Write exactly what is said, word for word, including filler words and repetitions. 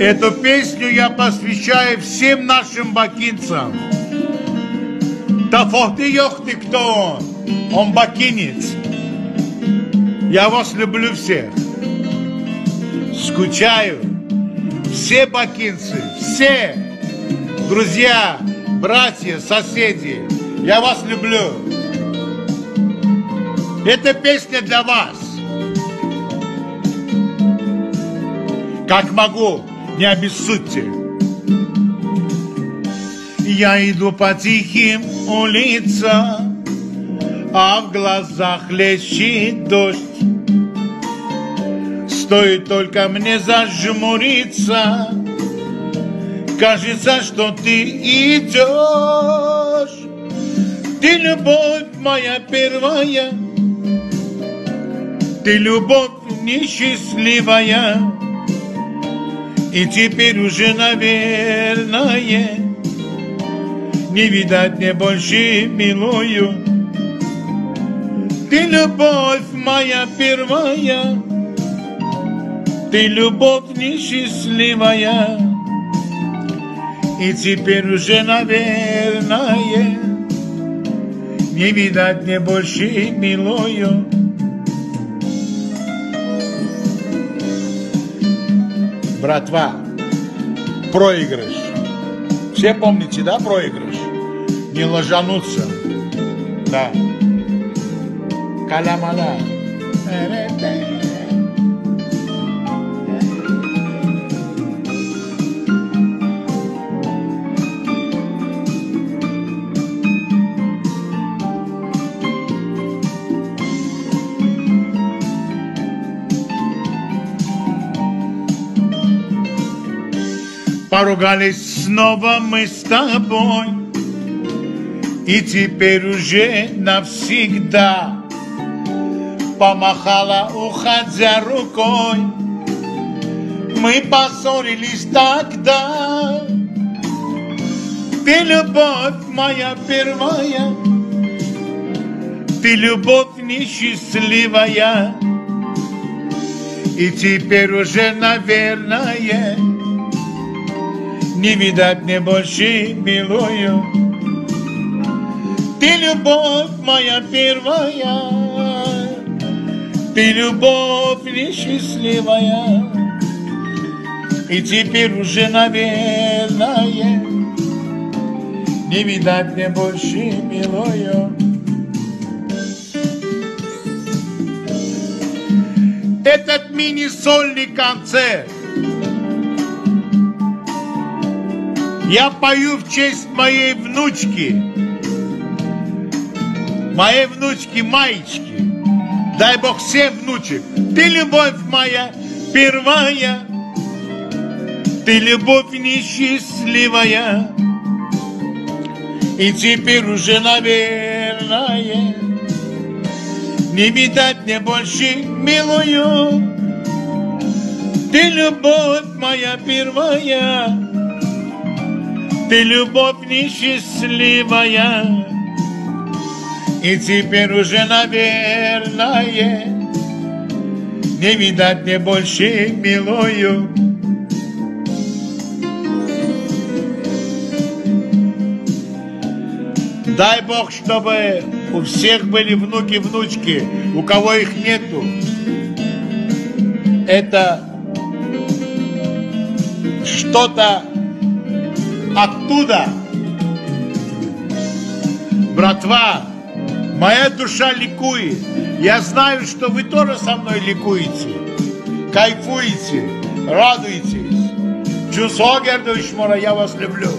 Эту песню я посвящаю всем нашим бакинцам. Да фортеёх ты кто, он бакинец. Я вас люблю всех. Скучаю. Все бакинцы, все друзья, братья, соседи. Я вас люблю. Эта песня для вас. Как могу, не обессудьте. Я иду по тихим улицам, а в глазах лещит дождь. Стоит только мне зажмуриться, кажется, что ты идешь. Ты любовь моя первая, ты любовь несчастливая, и теперь уже, наверное, не видать мне больше милую. Ты любовь моя первая, ты любовь несчастливая, и теперь уже, наверное, не видать мне больше милую. Братва, проигрыш. Все помните, да, проигрыш? Не ложануться. Да. Каламала. Поругались снова мы с тобой, и теперь уже навсегда. Помахала, уходя рукой, мы поссорились тогда. Ты любовь моя первая, ты любовь несчастливая, и теперь уже, наверное, не видать мне больше милую. Ты любовь моя первая, ты любовь несчастливая, и теперь уже, наверное, не видать мне больше милую. Этот мини-сольный концерт я пою в честь моей внучки, моей внучки Маечки. Дай Бог всем внучек. Ты любовь моя первая, ты любовь несчастливая, и теперь уже, наверное, не видать мне больше милую. Ты любовь моя первая, ты любовь несчастливая, и теперь уже, наверное, не видать мне больше милую. Дай Бог, чтобы у всех были внуки-внучки, у кого их нету. Это что-то оттуда. Братва, моя душа ликует. Я знаю, что вы тоже со мной ликуете, кайфуете, радуетесь. Чусогердович Мора, я вас люблю.